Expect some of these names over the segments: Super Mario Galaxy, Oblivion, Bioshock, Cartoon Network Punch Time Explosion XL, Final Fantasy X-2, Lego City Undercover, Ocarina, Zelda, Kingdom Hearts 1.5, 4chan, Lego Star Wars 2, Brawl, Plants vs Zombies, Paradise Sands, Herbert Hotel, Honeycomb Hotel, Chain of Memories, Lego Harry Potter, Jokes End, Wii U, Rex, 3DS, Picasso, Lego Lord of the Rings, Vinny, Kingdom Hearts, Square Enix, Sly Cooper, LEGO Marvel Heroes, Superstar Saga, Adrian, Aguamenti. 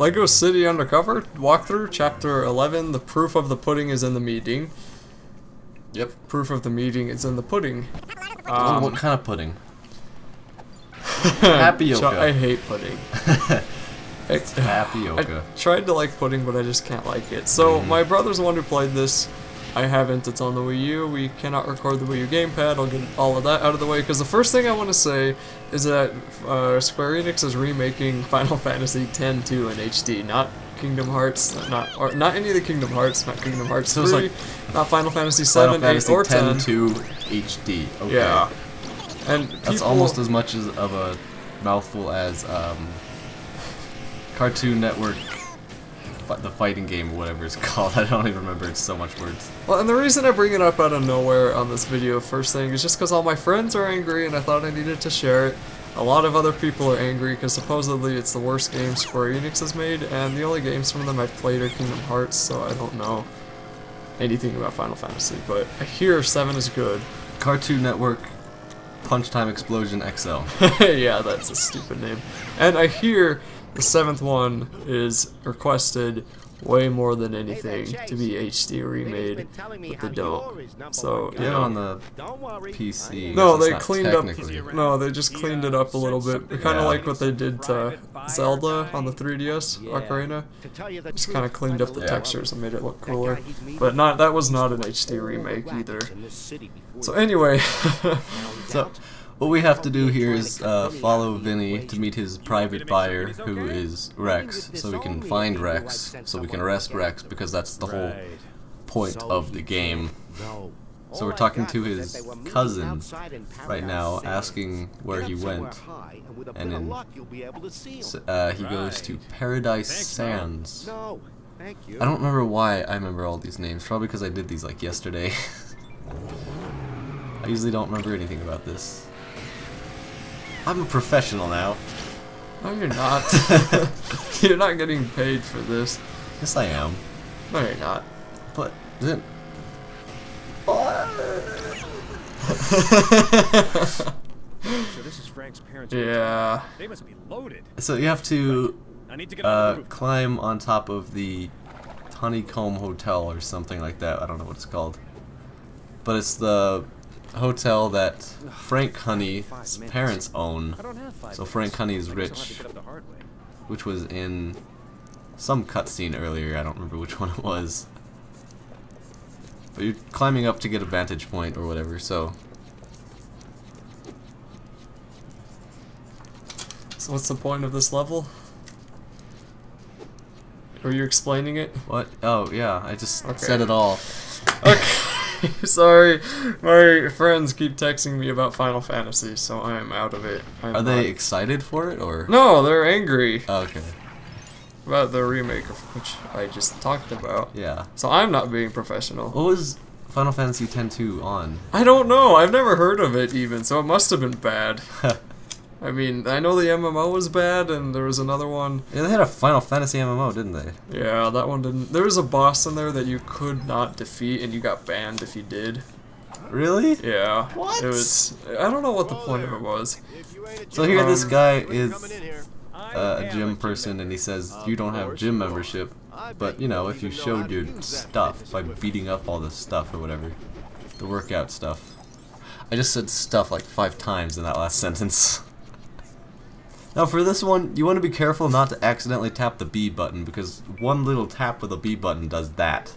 Lego City Undercover walkthrough, Chapter 11, the proof of the pudding is in the meeting. Yep. Proof of the meeting is in the pudding. What kind of pudding? Tapioca. I hate pudding. It's tapioca. I tried to like pudding, but I just can't like it. So, my brother's the one who played this. I haven't. It's on the Wii U. We cannot record the Wii U gamepad. I'll get all of that out of the way, because the first thing I want to say is that Square Enix is remaking Final Fantasy X-2 in HD, not Kingdom Hearts, not any of the Kingdom Hearts, not Kingdom Hearts 3, so like not Final Fantasy 7, 8, or 10. Final Fantasy X-2 HD. Okay. Yeah. And that's almost as much of a mouthful as Cartoon Network, the fighting game, whatever it's called. I don't even remember. It's so much words. Well, and the reason I bring it up out of nowhere on this video first thing is just because all my friends are angry and I thought I needed to share it. A lot of other people are angry because supposedly it's the worst game Square Enix has made, and the only games from them I've played are Kingdom Hearts, so I don't know anything about Final Fantasy, but I hear 7 is good. Cartoon Network Punch Time Explosion XL. Yeah, that's a stupid name. And I hear the 7th one is requested way more than anything to be HD remade, but they don't. So, you know, on the PC. No, they cleaned up. No, they just cleaned it up a little bit. Kind of like what they did to Zelda on the 3DS, Ocarina. Just kind of cleaned up the textures and made it look cooler. But not that was not an HD remake either. So anyway, so what we have to do here is follow Vinny to meet his private buyer, who is Rex, so we can find Rex, so we can arrest Rex, because that's the whole point of the game. So we're talking to his cousin right now, asking where he went, and then he goes to Paradise Sands. I don't remember why I remember all these names, probably because I did these like yesterday. I usually don't remember anything about this. I'm a professional now. No, you're not. You're not getting paid for this. Yes, I am. No, you're not. But then... So this is Frank's parents. Yeah. They must be loaded. So you have to climb on top of the Honeycomb Hotel or something like that. I don't know what it's called. But it's the hotel that Frank Honey's parents own. So Frank Honey is rich, which was in some cutscene earlier. I don't remember which one it was. But you're climbing up to get a vantage point or whatever, so. So what's the point of this level? Are you explaining it? What? Oh, yeah. I just said it all. Okay. Sorry, my friends keep texting me about Final Fantasy, so I am out of it. Are they excited for it, or? No, they're angry. Oh, okay. About the remake, which I just talked about. Yeah. So I'm not being professional. What was Final Fantasy X-2 on? I don't know. I've never heard of it, even, so it must have been bad. I mean, I know the MMO was bad, and there was another one. Yeah, they had a Final Fantasy MMO, didn't they? Yeah, that one didn't. There was a boss in there that you could not defeat, and you got banned if you did. Really? Yeah. What? It was. I don't know what the point of it was. So here, this guy is a gym person, and he says you don't have gym membership, but you know, if you showed your stuff by beating up all the stuff or whatever, the workout stuff. I just said stuff like 5 times in that last sentence. Now for this one, you want to be careful not to accidentally tap the B button, because one little tap with the B button does that,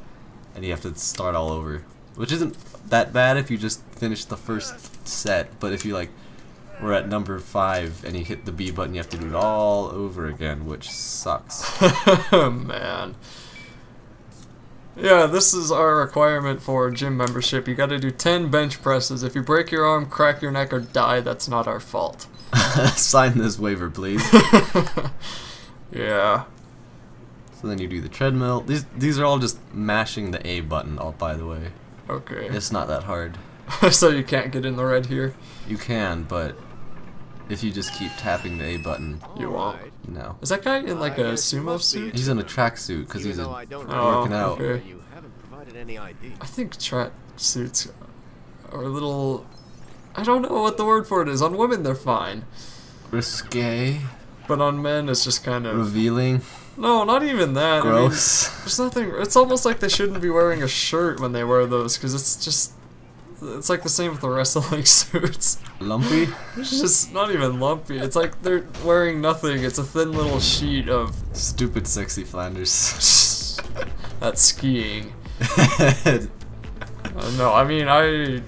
and you have to start all over. Which isn't that bad if you just finish the first set, but if you like, were at number 5 and you hit the B button, you have to do it all over again, which sucks. Man. Yeah, this is our requirement for gym membership. You gotta do 10 bench presses. If you break your arm, crack your neck, or die, that's not our fault. Sign this waiver, please. Yeah. So then you do the treadmill. These are all just mashing the A button, by the way. Okay. It's not that hard. So you can't get in the red here? You can, but if you just keep tapping the A button. You won't? No. Is that guy in like a sumo suit? He's in a tracksuit because he's working out. Okay. I think tracksuits are a little... I don't know what the word for it is. On women, they're fine. Risque. But on men, it's just kind of... revealing. No, not even that. Gross. I mean, there's nothing. It's almost like they shouldn't be wearing a shirt when they wear those, because it's just. It's like the same with the wrestling suits. Lumpy? It's just not even lumpy. It's like they're wearing nothing. It's a thin little sheet of. Stupid, sexy Flanders. That's skiing. No, I mean, I'm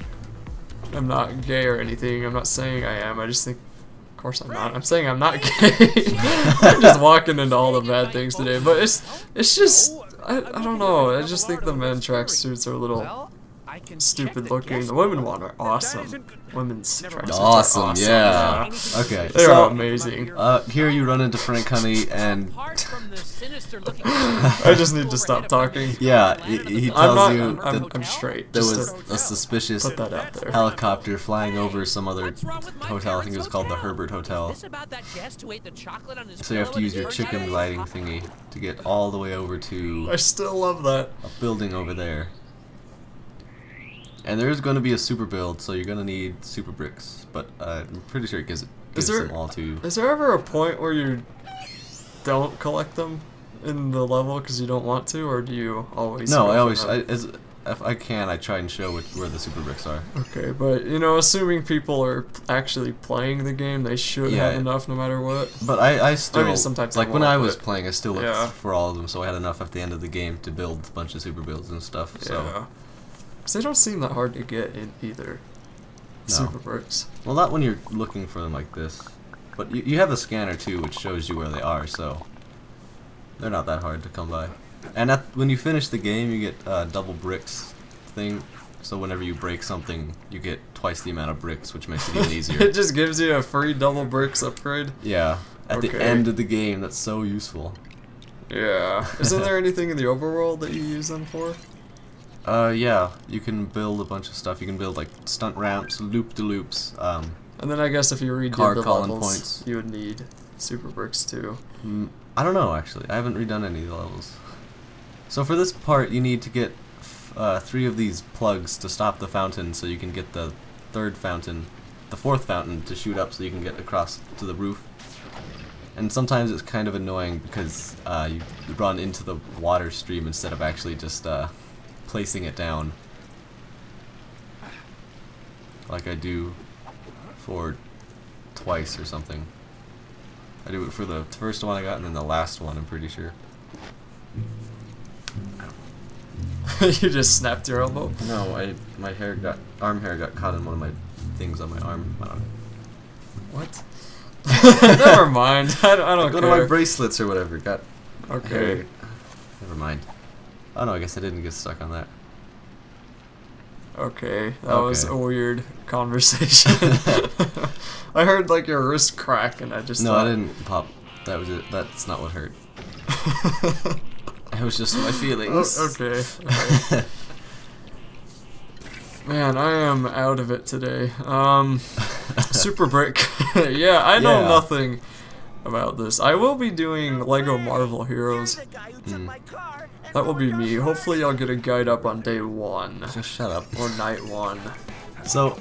not gay or anything. I'm not saying I am. I just think. Of course I'm not. I'm saying I'm not gay. I'm just walking into all the bad things today. But it's just I don't know. I just think the men tracksuits are a little stupid looking. The women one are awesome. Women's tracksuits are awesome. Yeah. Okay. They're amazing. Here you run into Frank Honey and I just need to stop talking. Yeah, he tells you that I'm straight. There was a suspicious helicopter flying over some other hotel. I think it was called the Herbert Hotel. So you have to use your chicken gliding thingy to get all the way over to. I still love that. A building over there. And there's going to be a super build, so you're going to need super bricks. But I'm pretty sure it gives them all to. Is there ever a point where you don't collect them in the level because you don't want to, or do you always? No, I always. If I can, I try and show where the super bricks are. Okay, but you know, assuming people are actually playing the game, they should have enough no matter what. But I still. I mean, sometimes like when I was playing, I still looked for all of them, so I had enough at the end of the game to build a bunch of super builds and stuff. So. Yeah. Because they don't seem that hard to get in either. No. Super bricks. Well, not when you're looking for them like this. But you have a scanner too, which shows you where they are, so they're not that hard to come by. And when you finish the game, you get double bricks thing. So whenever you break something, you get twice the amount of bricks, which makes it even easier. It just gives you a free double bricks upgrade. Yeah, at the end of the game, that's so useful. Yeah. Isn't there anything in the overworld that you use them for? Yeah. You can build a bunch of stuff. You can build like stunt ramps, loop-de-loops. And then I guess if you redid the levels, you would need super bricks too. I don't know, actually. I haven't redone any of the levels. So for this part, you need to get 3 of these plugs to stop the fountain, so you can get the 3rd fountain, the 4th fountain to shoot up, so you can get across to the roof. And sometimes it's kind of annoying because you run into the water stream instead of actually just placing it down, like I do. For twice or something. I do it for the first one I got and then the last one, I'm pretty sure. You just snapped your elbow? No, my arm hair got caught in one of my things on my arm. I don't know. What? Never mind. I don't care. One of my bracelets or whatever got. Okay. Hair. Never mind. Oh no, I guess I didn't get stuck on that. Okay, that was a weird conversation. I heard like your wrist crack and I just thought, I didn't pop. That was it. That's not what hurt. It was just my feelings. Oh, okay. Right. Man, I am out of it today. Super Brick. Yeah, I know nothing about this. I will be doing LEGO Marvel Heroes. That will be me. Hopefully I'll get a guide up on day 1. Just shut up. Or night 1. So,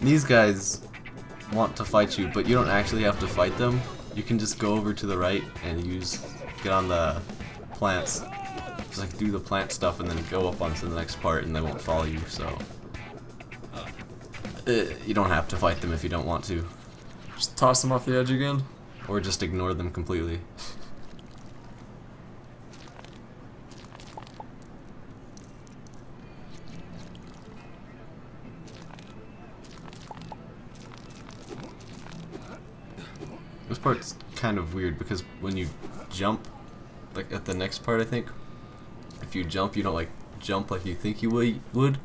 these guys want to fight you, but you don't actually have to fight them. You can just go over to the right and get on the plants. Just like do the plant stuff and then go up onto the next part and they won't follow you, so. You don't have to fight them if you don't want to. Just toss them off the edge again? Or just ignore them completely. This part's kind of weird because when you jump, like at the next part I think, if you jump, you don't like jump like you think you would.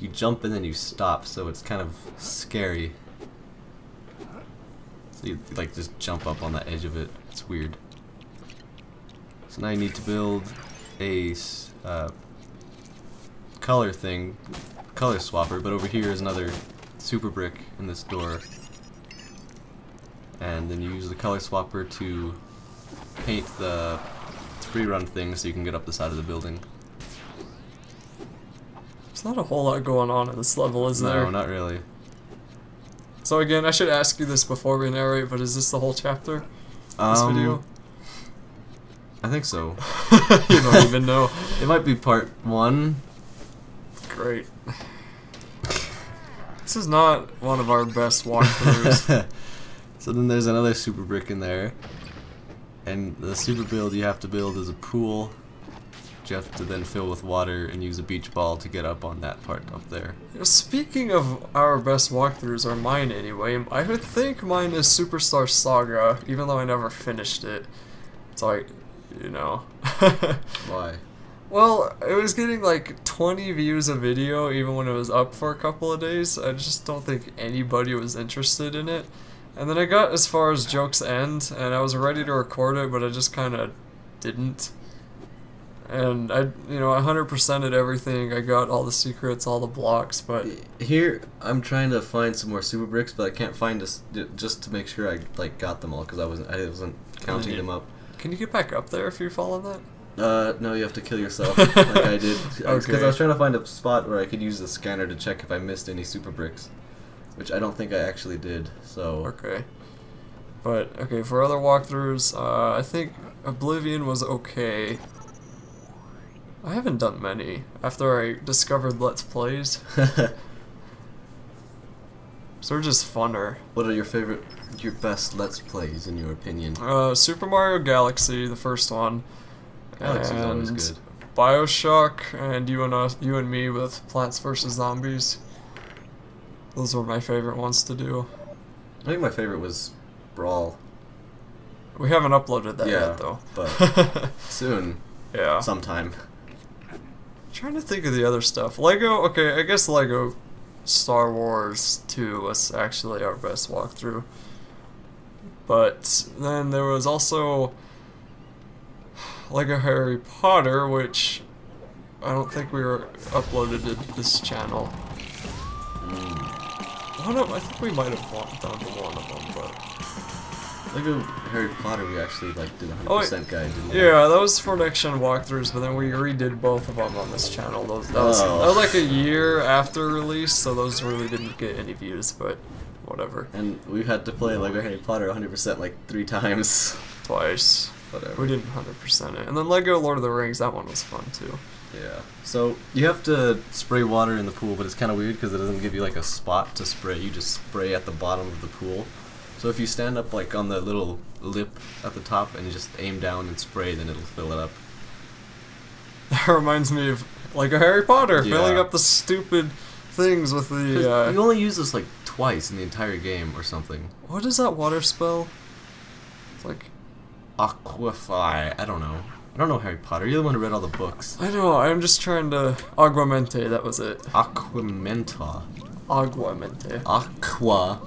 You jump and then you stop, so it's kind of scary. So you like just jump up on the edge of it. It's weird. So now you need to build a color swapper, but over here is another super brick in this door. And then you use the color swapper to paint the free run thing so you can get up the side of the building. There's not a whole lot going on in this level, is there? No, not really. So again, I should ask you this before we narrate, but is this the whole chapter? This video? I think so. You don't even know. It might be part one. Great. This is not one of our best walkthroughs. So then there's another super brick in there. And the super build you have to build is a pool. You have to then fill with water and use a beach ball to get up on that part up there. Speaking of our best walkthroughs, or mine anyway, I would think mine is Superstar Saga, even though I never finished it. It's like, you know. Why? Well, it was getting like 20 views a video even when it was up for a couple of days. I just don't think anybody was interested in it. And then I got as far as Jokes End, and I was ready to record it, but I just kind of didn't. And I, you know, 100%ed everything. I got all the secrets, all the blocks, but here I'm trying to find some more super bricks, but I can't find this just to make sure I like got them all because I wasn't counting them up. Can you get back up there if you fall on that? No, you have to kill yourself like I did because okay. I was trying to find a spot where I could use the scanner to check if I missed any super bricks, which I don't think I actually did. So okay. But okay, for other walkthroughs, I think Oblivion was okay. I haven't done many after I discovered Let's Plays. So they're just funner. What are your favorite, your best Let's Plays in your opinion? Super Mario Galaxy, the first one. Galaxy's always good. Bioshock and you and me with Plants vs Zombies. Those were my favorite ones to do. I think my favorite was Brawl. We haven't uploaded that yet though. But soon. Yeah. Sometime. Trying to think of the other stuff. Lego, okay, I guess Lego Star Wars 2 was actually our best walkthrough. But then there was also Lego Harry Potter, which I don't think we were uploaded to this channel. I think we might have walked down to one of them, but Lego Harry Potter we actually like did 100% guide, didn't we? Yeah, that was for next gen walkthroughs, but then we redid both of them on this channel. That was like a year after release, so those really didn't get any views, but whatever. And we had to play Lego Harry Potter 100% like 3 times. Twice. Whatever. We didn't 100% it. And then Lego Lord of the Rings, that one was fun too. Yeah. So you have to spray water in the pool, but it's kind of weird because it doesn't give you like a spot to spray. You just spray at the bottom of the pool. So if you stand up like on the little lip at the top and you just aim down and spray, then it'll fill it up. That reminds me of like a Harry Potter, filling up the stupid things with the you only use this like twice in the entire game or something. What is that water spell? It's like Aquify. I don't know. I don't know Harry Potter. You're the one who read all the books. I know. I'm just trying to Aguamenti. That was it. Aquamenta. Aguamenti. Aquamenta.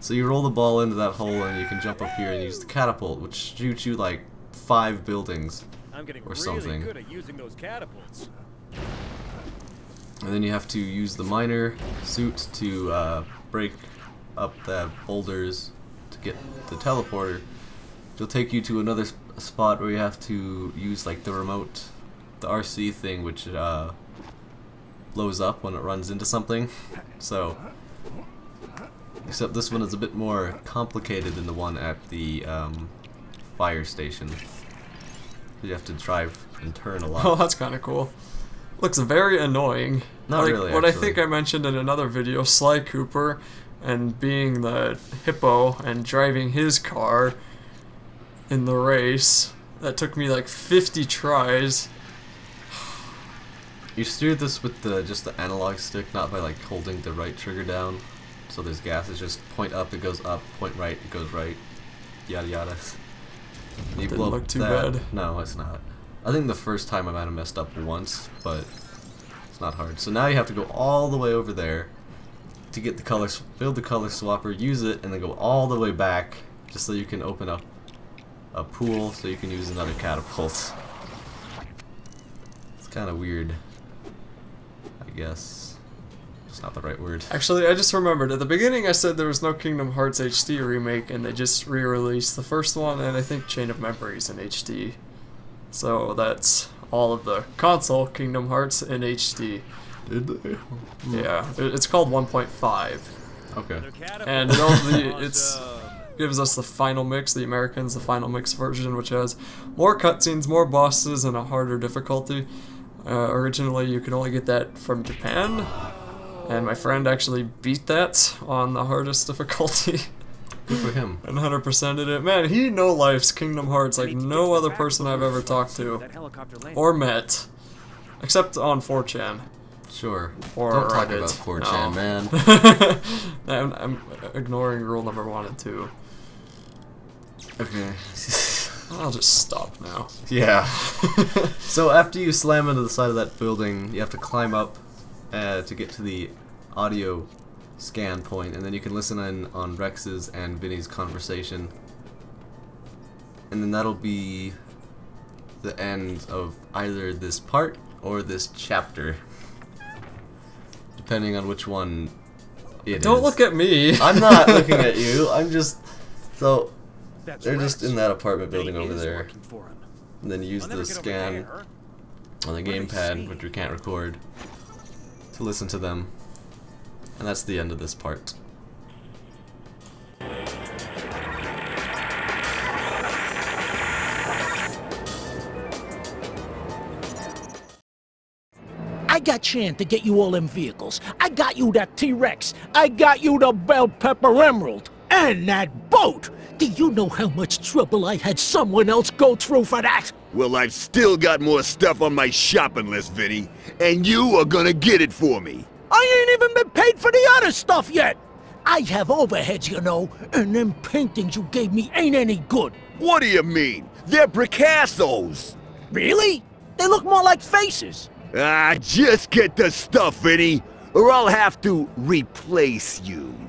So you roll the ball into that hole and you can jump up here and use the catapult, which shoots you like 5 buildings or something. Really good at using those catapults. And then you have to use the miner suit to break up the boulders to get the teleporter. It'll take you to another spot where you have to use like the remote, the RC thing, which blows up when it runs into something. So. Except this one is a bit more complicated than the one at the fire station. You have to drive and turn a lot. Oh, that's kind of cool. Looks very annoying. Not like, really, what actually. I think I mentioned in another video, Sly Cooper and being the hippo and driving his car in the race. That took me like 50 tries. You steer this with the just the analog stick, not by like holding the right trigger down. So there's gas, it's just point up, it goes up, point right, it goes right, yada yada. You didn't blow look too that. Bad. No, it's not. I think the first time I might have messed up once, but it's not hard. So now you have to go all the way over there to get the color, build the color swapper, use it, and then go all the way back just so you can open up a pool so you can use another catapult. It's kind of weird, I guess. It's not the right word. Actually, I just remembered. At the beginning I said there was no Kingdom Hearts HD remake, and they just re-released the first one, and I think Chain of Memories in HD. So that's all of the console Kingdom Hearts in HD. Did they? Yeah. It's called 1.5. Okay. And it's gives us the final mix, the Americans, the final mix version, which has more cutscenes, more bosses, and a harder difficulty. Originally, you could only get that from Japan, and my friend actually beat that on the hardest difficulty. Good for him. And 100%ed it. Man, he no lifes Kingdom Hearts like no other person I've ever talked to or met, except on 4chan. Sure. Or don't talk about 4chan, no. Man. I'm ignoring rule number 1 and 2. Okay. I'll just stop now. Yeah. So after you slam into the side of that building, you have to climb up to get to the audio scan point, and then you can listen in on Rex's and Vinny's conversation. And then that'll be the end of either this part or this chapter, depending on which one it is. Don't look at me. I'm not looking at you. I'm just... So... They're just in that apartment building over there. And then you use the scan on the gamepad, which you can't record, to listen to them. And that's the end of this part. I got Chan to get you all them vehicles. I got you that T-Rex. I got you the Bell Pepper Emerald. And that boat! Do you know how much trouble I had someone else go through for that? Well, I've still got more stuff on my shopping list, Vinny. And you are gonna get it for me. I ain't even been paid for the other stuff yet! I have overheads, you know, and them paintings you gave me ain't any good. What do you mean? They're Picassos! Really? They look more like faces. Ah, just get the stuff, Vinny, or I'll have to replace you.